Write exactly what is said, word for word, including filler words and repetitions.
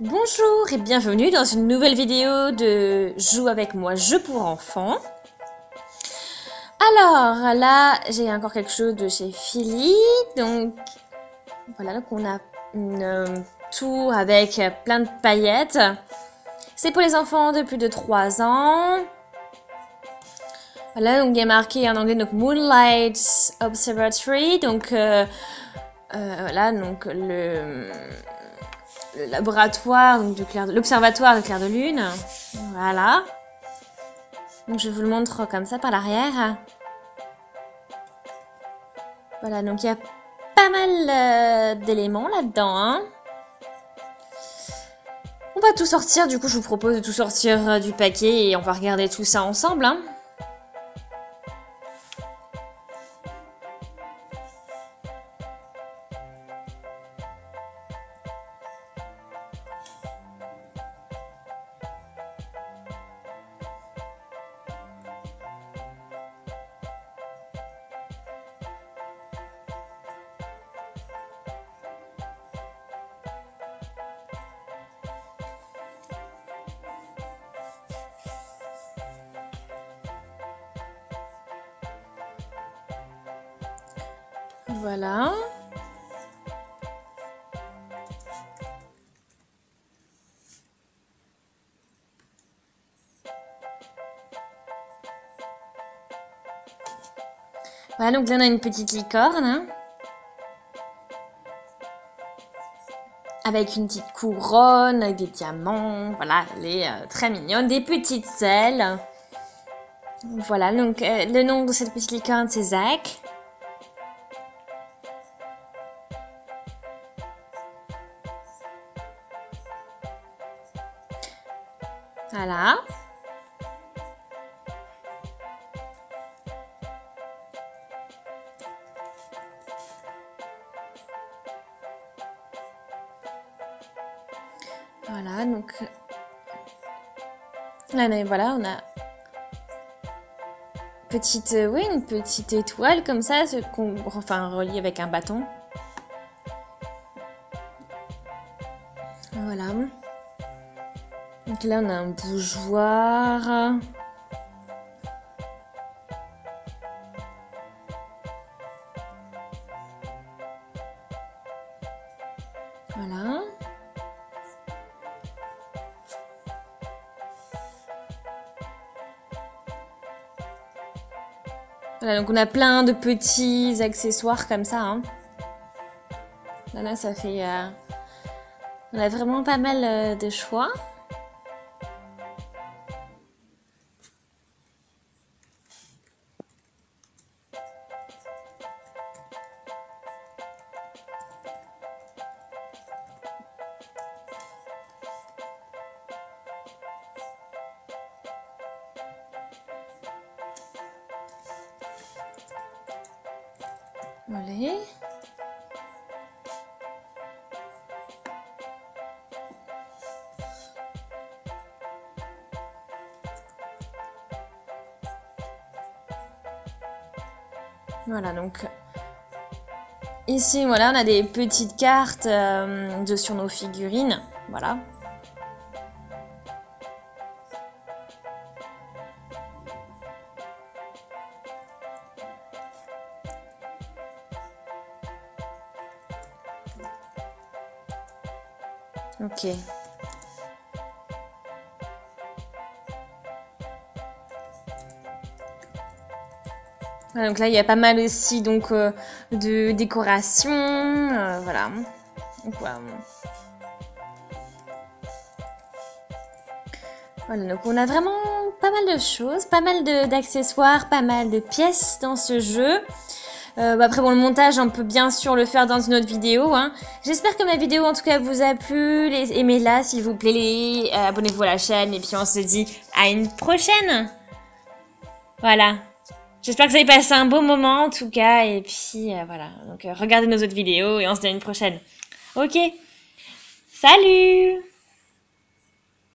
Bonjour et bienvenue dans une nouvelle vidéo de Joue avec moi, jeu pour enfants. Alors là, j'ai encore quelque chose de chez Philly. Donc voilà, donc on a une euh, tour avec plein de paillettes. C'est pour les enfants de plus de trois ans. Voilà, donc il y a marqué en anglais donc Moonlight Observatory. Donc euh, euh, voilà, donc le... le laboratoire, l'observatoire de Clair de Lune, voilà. Donc je vous le montre comme ça par l'arrière. Voilà, donc il y a pas mal euh, d'éléments là-dedans. Hein. On va tout sortir, du coup je vous propose de tout sortir euh, du paquet et on va regarder tout ça ensemble. Hein. Voilà. Voilà, donc là on a une petite licorne. Hein, avec une petite couronne, avec des diamants. Voilà, elle est euh, très mignonne. Des petites ailes. Voilà, donc euh, le nom de cette petite licorne c'est Zack. Voilà. Voilà, donc... Là, voilà, on a... Petite, euh, oui, une petite étoile comme ça, ce qu'on enfin, relie avec un bâton. Voilà. Donc là, on a un bougeoir. Voilà. Voilà, donc on a plein de petits accessoires comme ça. Hein. Là, là, ça fait... Euh... On a vraiment pas mal euh, de choix. Allez. Voilà, donc ici, voilà, on a des petites cartes euh, de sur nos figurines, voilà. Ok. Voilà, donc là, il y a pas mal aussi donc, euh, de décorations. Euh, voilà. Donc, voilà. Voilà, donc on a vraiment pas mal de choses, pas mal d'accessoires, pas mal de pièces dans ce jeu. Euh, bah après bon, le montage on peut bien sûr le faire dans une autre vidéo hein. J'espère que ma vidéo en tout cas vous a plu, aimez-la s'il vous plaît, les... euh, abonnez-vous à la chaîne et puis on se dit à une prochaine. Voilà, j'espère que vous avez passé un beau moment en tout cas et puis euh, voilà, donc euh, regardez nos autres vidéos et on se dit à une prochaine. Ok, salut.